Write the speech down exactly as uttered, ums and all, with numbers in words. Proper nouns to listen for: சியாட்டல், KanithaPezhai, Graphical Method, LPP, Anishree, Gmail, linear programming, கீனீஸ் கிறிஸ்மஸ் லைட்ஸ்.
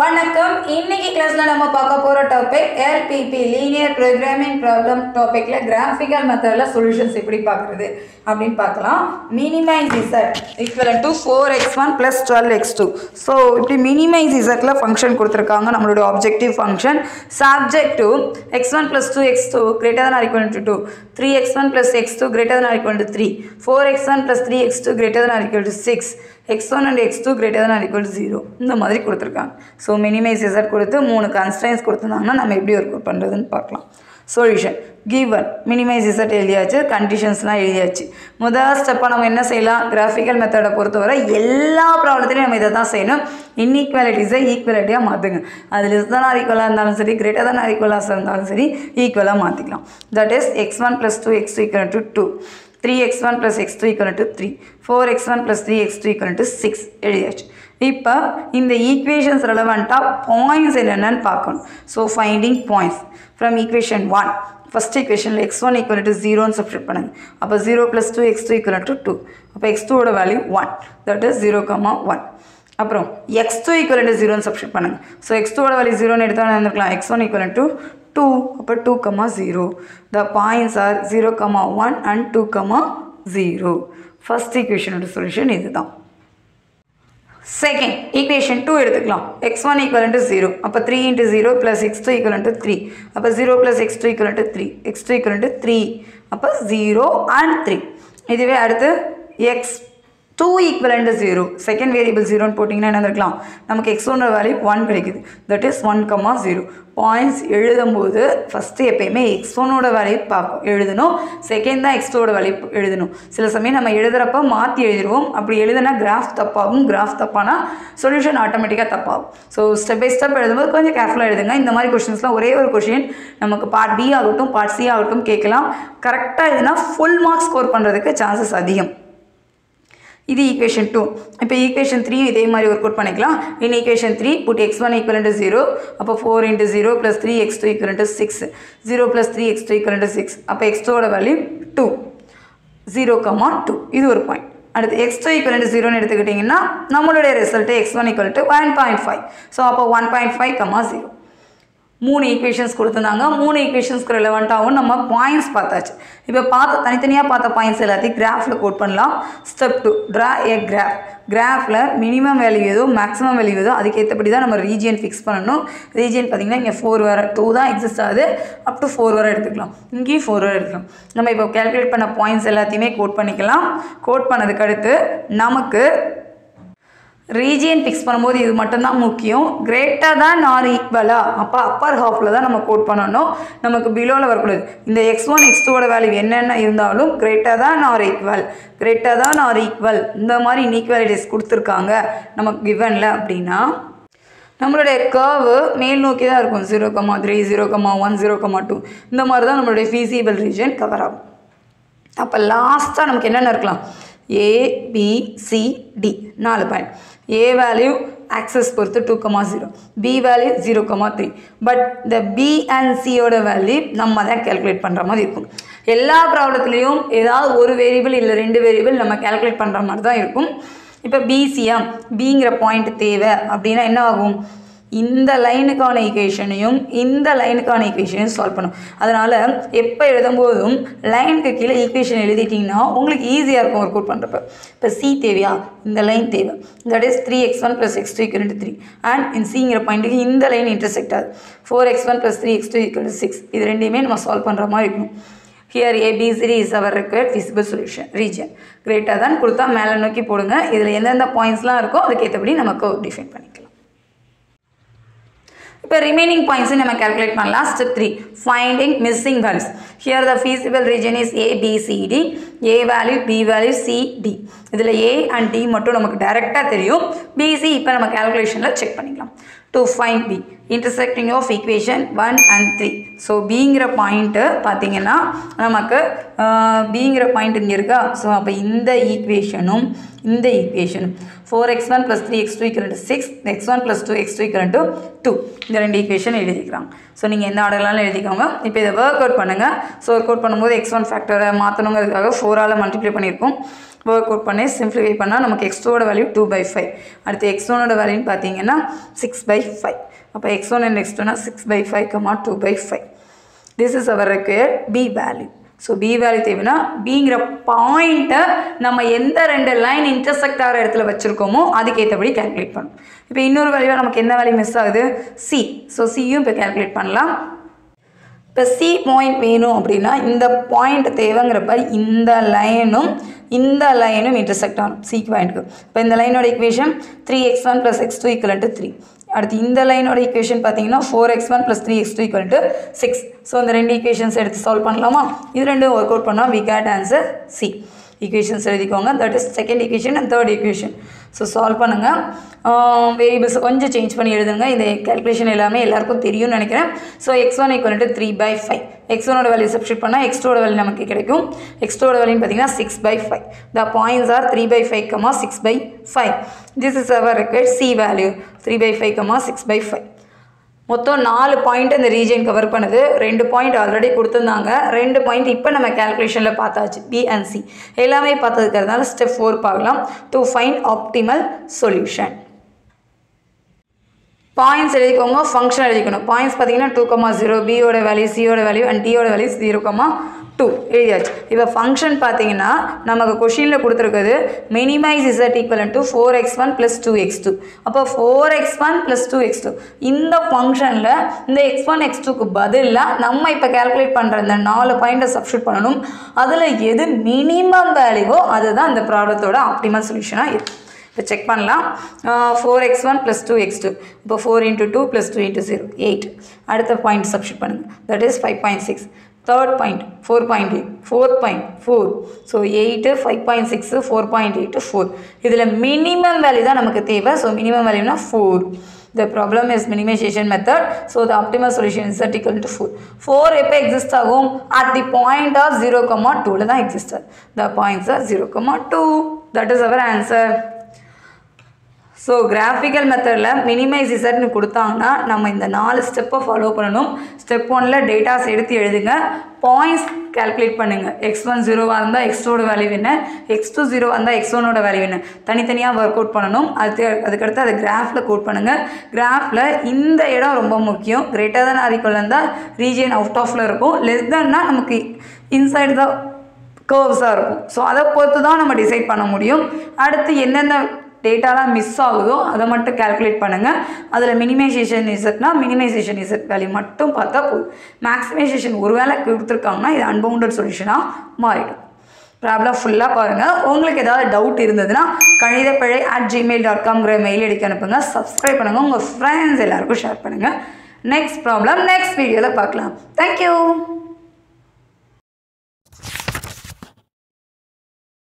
வணக்கம். இன்னைக்கு கிளாஸ்ல நம்ம பார்க்க போற topic L P P linear programming problem டாபிக்ல கிராஃபிகல் மெத்தட்ல சொல்யூஷன்ஸ் எப்படி பார்க்குறது அப்படினு பார்க்கலாம். Minimise Z = four x one plus twelve x two. So இப்படி மினிமைஸ் Zல ஃபங்க்ஷன் கொடுத்திருக்காங்க. நம்மளோட objective function subject to x one plus two x two greater than or equal to two, three x one plus x two greater than or equal to three, four x one plus three x two greater than or equal to six, x one and x two greater than or equal to zero. இந்த மாதிரி கொடுத்திருக்காங்க. So minimize Z கொடுத்து மூணு constraints கொடுத்ததாங்கன்னா நம்ம எப்படி work பண்றதுன்னு பார்க்கலாம். Solution given minimize Z எழுதியாச்சு, கண்டிஷன்ஸ்லாம் எழுதியாச்சு. முதல் ஸ்டெப்பா நம்ம என்ன செய்யலாம்? graphical method பொறுத்தவரை எல்லா ப்ராப்ளத்திலயும் நம்ம இத தான் செய்யணும். inequalities ஐ ஈக்குவாலிட்டியா மாத்துங்க. அது less than or equal ஆனாலும் சரி, greater than or equal ஆனாலும் சரி, ஈக்குவலா மாத்திக்கலாம். That is x one plus two x two equal to two, three x one plus x two equal to three, four x one plus three x two equal to six எழுதியாச்சு. இப்போ இந்த equations relevant ah points என்னன்னு பார்க்கணும். So finding points from equation one. First equation x one equal to zero ன்னு substitute பண்ணுங்க. அப்ப zero plus two x two equal to two. அப்ப x two ஓட value one. That is zero comma one. அப்புறம் x two equal to zero ன்னு substitute பண்ணுங்க. So x two ஓட value zero ன்னு எடுத்தா என்ன இருக்கலாம்? x one equal to two. அப்ப two comma zero. The points are zero comma one and two comma zero. First equation ஓட solution இதுதான். Second equation two எடுத்துக்கலாம். x one equal to zero. அப்ப three into zero plus x two equal to three. அப்ப zero plus x two equal to three. x two equal to three. அப்ப zero and three. இதுவே அடுத்து x two equal to zero. Second variable zero ன்னு போட்டிங்கன்னா என்ன நடக்கலாம்? நமக்கு x one ஓட வேல்யூ one கிடைக்குது. That is one comma zero. Points எழுதும்போது ஃபர்ஸ்ட் எப்பயுமே x one ஓட வேல்யூ பார்ப்போம் எழுதணும். செகண்ட் தான் x two ஓட வேல்யூ எழுதணும். சில சமயம் நம்ம எழுதுறப்ப மாத்தி எழுதிடுவோம். அப்படி எழுதுனா கிராஃப் தப்பாகும். கிராஃப் தப்பானா சொல்யூஷன் ஆட்டோமேட்டிக்கா தப்பாகும். ஸோ ஸ்டெப் பை ஸ்டெப் எழுதும்போது கொஞ்சம் கேர்ஃபுல்லா எழுதுங்க. இந்த மாதிரி क्वेश्चंसலாம் ஒரே ஒரு क्वेश्चन நமக்கு பார்ட் B ஆகட்டும் பார்ட் C ஆகட்டும் கேட்கலாம். கரெக்ட்டா எழுதினா ஃபுல் மார்க் ஸ்கோர் பண்றதுக்கு சான்சஸ் அதிகம். This is equation two. Now equation three is work out. In equation three, put x one equal to zero. four into zero plus three x two equal to six. zero plus three x two equal to six. x two value two. zero comma two. This is one point. And x two equal to zero, the result is x one equal to one point five. So one point five comma zero. three equations கொடுத்துதாங்க. three equations க்கு relevant ஆவும் நம்ம points பார்த்தாச்சு. இப்போ பார்த்த தனித்தனியா பார்த்த points எல்லாத்தையும் கிராஃப்ல கோட் பண்ணலாம். Step two, draw a graph. கிராஃப்ல minimum value ஏதோ maximum value ஏதோ அதுக்கு ஏத்தபடி தான் நம்ம region fix பண்ணனும். Region பாத்தீங்கன்னா இங்க four வரை two தான் எக்ஸிஸ்ட் ஆகுது. up to four வரை எடுத்துக்கலாம். இங்க four வரை எடுத்துக்கலாம். நம்ம இப்போ கால்குலேட் பண்ண points எல்லாத்தையுமே கோட் பண்ணிக்கலாம். கோட் பண்ணதுக்கு அடுத்து நமக்கு ரீஜியன் பிக்ஸ் பண்ணும்போது இது மட்டும் தான் முக்கியம். கிரேட்டர் தான் ஆர் ஈக்குவலா அப்போ அப்பர் ஹாஃப்ல தான் நம்ம கோட் பண்ணணும். நமக்கு பிலோல வரக்கூடாது. இந்த x one x two ஓட வேல்யூ என்னென்ன இருந்தாலும் greater than or equal greater than or equal இந்த மாதிரி இன்இக்வாலிட்டிஸ் கொடுத்துருக்காங்க நமக்கு கிவன்ல அப்படின்னா நம்மளுடைய கர்வு மேல் நோக்கி தான் இருக்கும். Zero comma three zero comma one zero comma two இந்த மாதிரி தான் நம்மளுடைய ஃபீஸிபிள் ரீஜன் கவர் ஆகும். அப்போ லாஸ்ட்டாக நமக்கு என்னென்ன இருக்கலாம்? A, B, C, D நாலு point. A value axis two comma zero, B value zero comma three, but the B and C order value நம்ம தான் calculate பண்ற மாதிரி இருக்கும். எல்லா ப்ராப்ளத்திலயும் ஏதாவது ஒரு வேரியபிள் இல்ல ரெண்டு வேரியபிள் நம்ம calculate பண்ற மாதிரி தான் இருக்கும். இப்போ B C ஆ Bங்கற பாயிண்ட் தேவை அப்படினா என்ன ஆகும்? இந்த லைனுக்கான ஈக்குவேஷனையும் இந்த லைனுக்கான ஈக்குவேஷனையும் சால்வ் பண்ணும். அதனால எப்போ எழுதும்போதும் லைனுக்கு கீழே ஈக்குவேஷன் எழுதிட்டிங்கன்னா உங்களுக்கு ஈஸியாக இருக்கும் ஒர்க் அவுட் பண்ணுறப்ப. இப்போ சி தேவையா? இந்த லைன் தேவை. That is three x one plus x two equal to three and இந்த சிங்கிற பாயிண்ட்டுக்கு இந்த லைன் இன்டர்செக்ட் ஆகுது. Four x one plus three x two equal to six இது ரெண்டையுமே நம்ம சால்வ் பண்ணுற மாதிரி இருக்கும். Here A B C D is our required feasible solution region. கிரேட்டாக தான் கொடுத்தா மேலே நோக்கி போடுங்க. இதில் எந்தெந்த பாயிண்ட்ஸ்லாம் இருக்கோ அதுக்கேற்றபடி நமக்கு டிஃபைன் பண்ணிக்கலாம். இப்போ ரிமைனிங் பாயிண்ட்ஸை நம்ம கால்குலேட் பண்ணலாம். Step three, finding missing values. Here the feasible region is A B C D. A value B value C D இதில் ஏ அண்ட் டி மட்டும் நமக்கு டைரெக்டாக தெரியும். பிசி இப்போ நம்ம கால்குலேஷனில் செக் பண்ணிக்கலாம். To find B intersecting of equation one and three. So பிங்கிற பாயிண்ட்டு பார்த்தீங்கன்னா நமக்கு பிங்கிற பாயிண்ட் இங்கே இருக்கா? ஸோ அப்போ இந்த ஈக்குவேஷனும் இந்த ஈக்குவேஷனும் four x one plus three x two equal to six x one plus two x two equal to two இந்த ரெண்டு ஈக்குவேஷன் எழுதிக்கிறாங்க. ஸோ நீங்கள் எந்த ஆர்டர்லாம் எழுதிக்கோங்க. இப்போ இதை ஒர்க் அவுட் பண்ணுங்கள். ஸோ ஒர்க் அவுட் பண்ணும்போது எக்ஸ் ஒன் ஃபேக்டரை மாற்றணுங்கிறதுக்காக ஃபோரால் மல்டிப்ளை பண்ணியிருக்கோம். work out பண்ணி simplify பண்ணா நமக்கு x ஓட value two by five அடுத்து x one ஓட value பாத்தீங்கன்னா six by five அப்ப x one and x two னா six by five two by five this is our required b value so b value தேவைனா bங்கற பாயிண்ட நம்ம எந்த ரெண்டு லைன் இன்டர்செக்ட் ஆற இடத்துல வச்சிருக்கோமோ அதுக்கு ஏத்தபடி கால்குலேட் பண்ணனும் இப்போ இன்னொரு வேல்யூவா நமக்கு என்ன வேல்யூ மிஸ் ஆகுது c so c யும் இப்ப கால்குலேட் பண்ணலாம் இப்ப c பாயிண்ட் வேணும் அப்படினா இந்த பாயிண்ட் தேவைங்கறப்ப இந்த லைனும் இந்த லைனும் இன்டர்செக்ட் ஆகும் c பாயிண்ட்க்கு இப்போ இந்த லைனோட equation three x one plus x two equal to three அடுத்து இந்த லைனோட ஈக்குவேஷன் பாத்தீங்கன்னா four x one plus three x two equal to six so இந்த ரெண்டு ஈக்குவேஷன்ஸ் எடுத்து சால்வ் பண்ணலாமா இது ரெண்டும் வொர்க் அவுட் பண்ணா we get answer C equations எழுதிக்கோங்க that is second equation and third equation so solve பண்ணுங்க வேரியபிள்ஸ் கொஞ்சம் चेंज பண்ணி எழுதுங்க இந்த கால்குலேஷன் எல்லாமே எல்லாருக்கும் தெரியும் நினைக்கிறேன் so x one equal to three by five x one ஓட வேல்யூ சப்ஸ்டிட் பண்ணா x two ஓட வேல்யூ நமக்கு கிடைக்கும் x two ஓட வேல்யூ பாத்தீங்கன்னா six by five the points are three by five six by five this is our required c value three by five six by five மொத்தம் four point இந்த region cover பண்ணுது two point already கொடுத்துட்டாங்க two point இப்போ நம்ம கால்குலேஷன்ல பார்த்தாச்சு b and c எல்லாமே பார்த்ததுக்கறதால ஸ்டெப் four பார்க்கலாம் to find optimal solution points எழுதிக்கோங்க ஃபங்க்ஷன் எழுதிக்கணும் பாயிண்ட்ஸ் பாத்தீங்கன்னா two comma zero b ஓட வேல்யூ c ஓட வேல்யூ and d ஓட வேல்யூ zero comma two எழுதியாச்சு இப்போ ஃபங்க்ஷன் பாத்தீங்கன்னா நமக்கு क्वेश्चनல கொடுத்திருக்கிறது minimize z equivalent to four x one plus two x two அப்ப four x one plus two x two இந்த ஃபங்க்ஷன்ல இந்த x one x two க்கு பதிலா நம்ம இப்ப கால்குலேட் பண்ற அந்த four பாயிண்ட சப்ஸ்டிட் பண்ணனும் அதுல எது மினிமம் வேல்யூவோ அதுதான் அந்த ப்ராப்ளத்தோட ஆப்டிமல் சொல்யூஷனா இருக்கு இப்போ செக் பண்ணலாம் four x one plus two x two இப்போ four into two plus two into zero eight அடுத்த பாயிண்ட் சப்ஸ்டிட் பண்ணுங்க that is five point six third point four point eight fourth point four so eight five point six four point eight four idhila minimum value da namakku theva so minimum value na four the problem is minimization method so the optimal solution is that equal to four four epa exist agum at the point of zero comma two la da exist the points are zero comma two that is our answer so graphical method la minimize z nu kuduthanga nama indha four step follow pananum step one la data eduthu eludunga points calculate panunga x one zero va irundha x two oda value enna x two zero va irundha x one oda value enna thani thaniya work out pananum adhu adukadutha ad graph la code panunga graph la indha edam romba mukkiyam greater than or equal la region out of la irukum less than na namakku inside the curves ah irukum so adha porthu da nama decide panna mudiyum adutha enna enna data la miss agudo adha mattum calculate panunga adula minimization z na minimization z value mattum paatha po maximization oru vela kuduthirukanga idu unbounded solution ah maaridu problem full ah paarenga ungalku edavadhu doubt irundadna kanithappizhai at gmail dot com gra mail edikku anupunga subscribe panunga unga friends ellarku share panunga next problem next video la paakalam thank you